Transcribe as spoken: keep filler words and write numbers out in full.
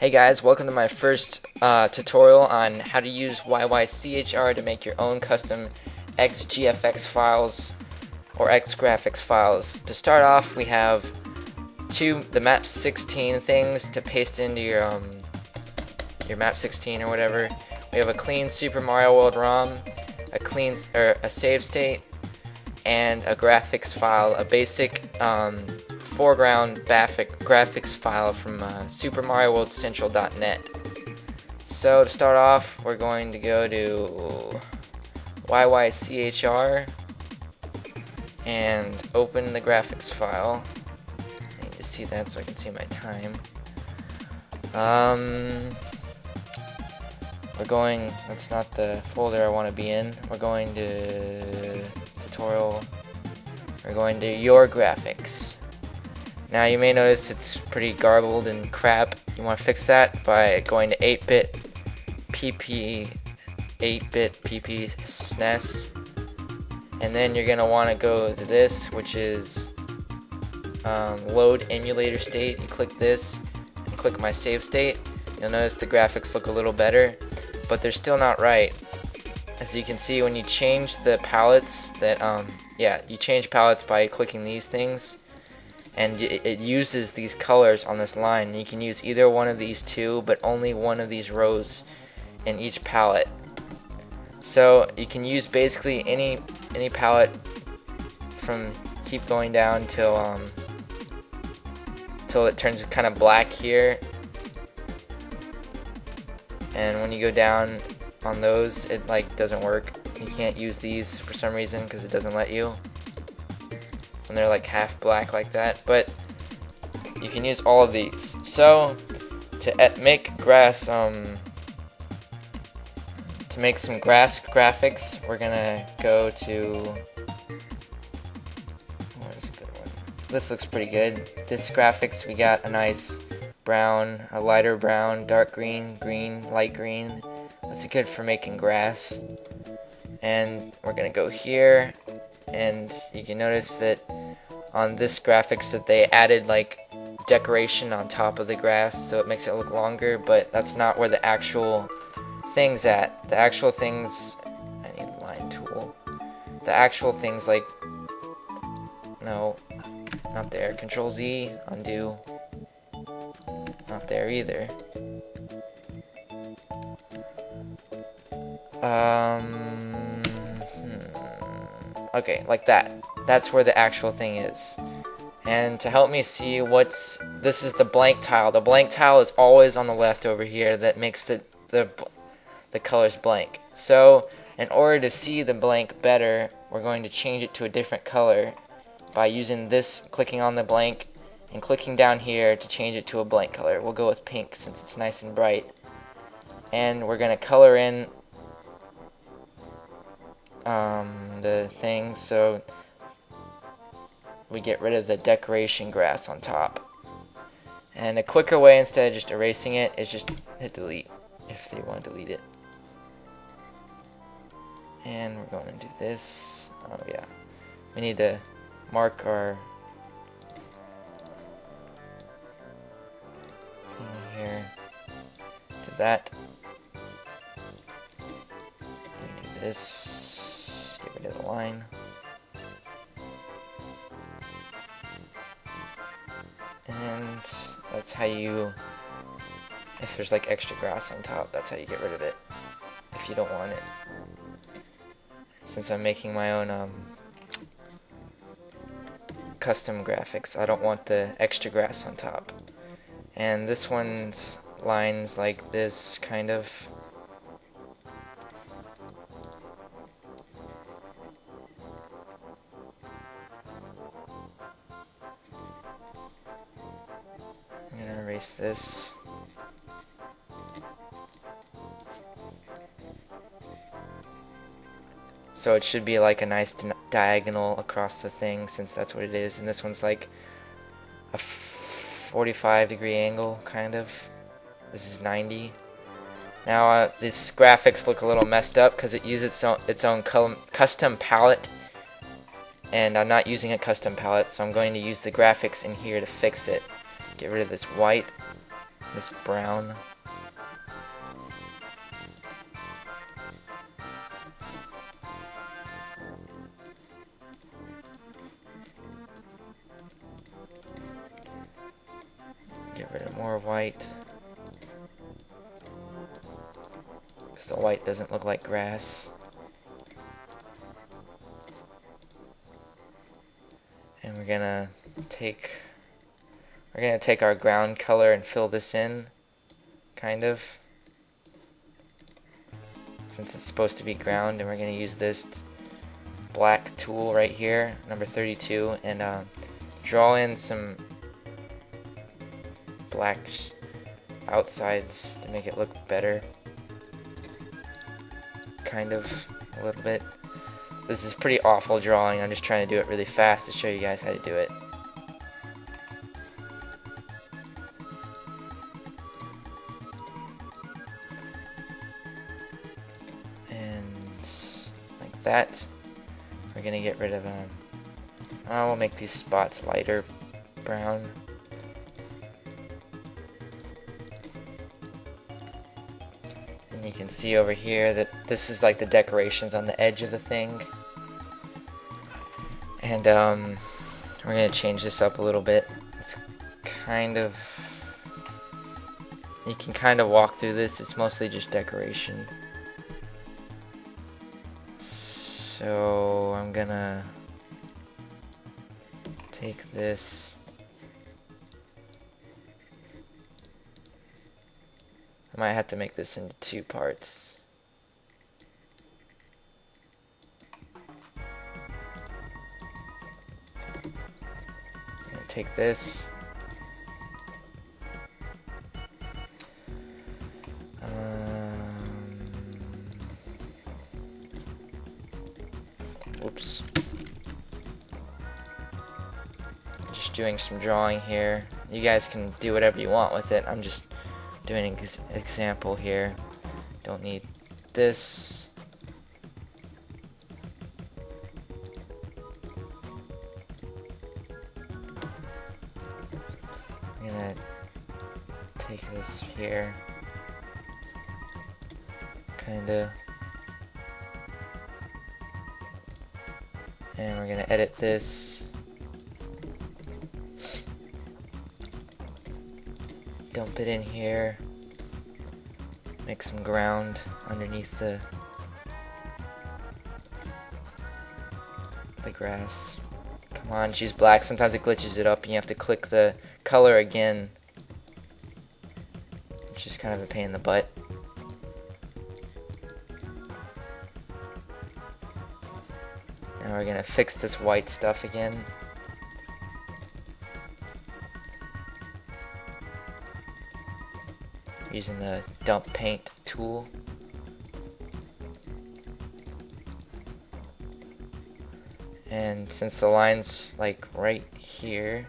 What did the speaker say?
Hey guys, welcome to my first uh, tutorial on how to use Y Y C H R to make your own custom X G F X files or X graphics files. To start off, we have two the map sixteen things to paste into your um, your map sixteen or whatever. We have a clean Super Mario World ROM, a clean or a save state, and a graphics file, a basic um, foreground graphics file from uh, Super Mario World Central dot net. So to start off, we're going to go to Y Y C H R and open the graphics file. I need to see that so I can see my time. Um, we're going. That's not the folder I want to be in. We're going to tutorial. We're going to your graphics. Now you may notice it's pretty garbled and crap. You want to fix that by going to eight bit P P, eight bit P P S N E S, and then you're gonna want to go to this, which is um, load emulator state. You click this and click my save state. You'll notice the graphics look a little better, but they're still not right. As you can see, when you change the palettes, that um, yeah, you change palettes by clicking these things. And it uses these colors on this line. You can use either one of these two, but only one of these rows in each palette. So you can use basically any any palette from keep going down till um, till it turns kind of black here. And when you go down on those, it like doesn't work. You can't use these for some reason because it doesn't let you. And they're like half black like that, but you can use all of these. So to make grass, um, to make some grass graphics, we're gonna go to. Where's a good one? This looks pretty good. This graphics, we got a nice brown, a lighter brown, dark green, green, light green. That's good for making grass. And we're gonna go here, and you can notice that. On this graphics that they added like decoration on top of the grass, so it makes it look longer, but that's not where the actual thing's at. The actual things, I need a line tool. The actual things like, no, not there. Control Z, undo. Not there either. Um, hmm. Okay, like that. That's where the actual thing is. And to help me see what's, this is the blank tile. The blank tile is always on the left over here. That makes the the, the colors blank. So in order to see the blank better, we're going to change it to a different color by using this, clicking on the blank and clicking down here to change it to a blank color. We'll go with pink since it's nice and bright. And we're gonna color in um, the thing, so we get rid of the decoration grass on top. And a quicker way, instead of just erasing it, is just hit delete if they want to delete it. And we're going to do this. Oh yeah, we need to mark our thing here. Do that. Do this. Get rid of the line. And that's how you, if there's like extra grass on top, that's how you get rid of it, if you don't want it. Since I'm making my own um, custom graphics, I don't want the extra grass on top. And this one's lines like this, kind of. This so it should be like a nice di diagonal across the thing, since that's what it is. And this one's like a forty-five degree angle, kind of. This is ninety. Now uh, these graphics look a little messed up because it uses its own, its own custom palette, and I'm not using a custom palette, so I'm going to use the graphics in here to fix it. Get rid of this white, this brown. Get rid of more white. Because the white doesn't look like grass. And we're gonna take we're gonna take our ground color and fill this in, kind of. Since it's supposed to be ground, and we're gonna use this black tool right here, number thirty-two, and uh, draw in some black outsides to make it look better, kind of, a little bit. This is pretty awful drawing. I'm just trying to do it really fast to show you guys how to do it. And like that. We're gonna get rid of um I will make these spots lighter brown. And you can see over here that this is like the decorations on the edge of the thing. And um, we're going to change this up a little bit. It's kind of... You can kind of walk through this. It's mostly just decoration. So I'm going to take this. I might have to make this into two parts. Take this. Um, oops. Just doing some drawing here. You guys can do whatever you want with it. I'm just doing an ex example here. Don't need this. Take this here, kinda, and we're gonna edit this. Dump it in here. Make some ground underneath the the grass. Come on, choose black. Sometimes it glitches it up, and you have to click the color again. Just kind of a pain in the butt. Now we're gonna fix this white stuff again. Using the dump paint tool. And since the line's like right here,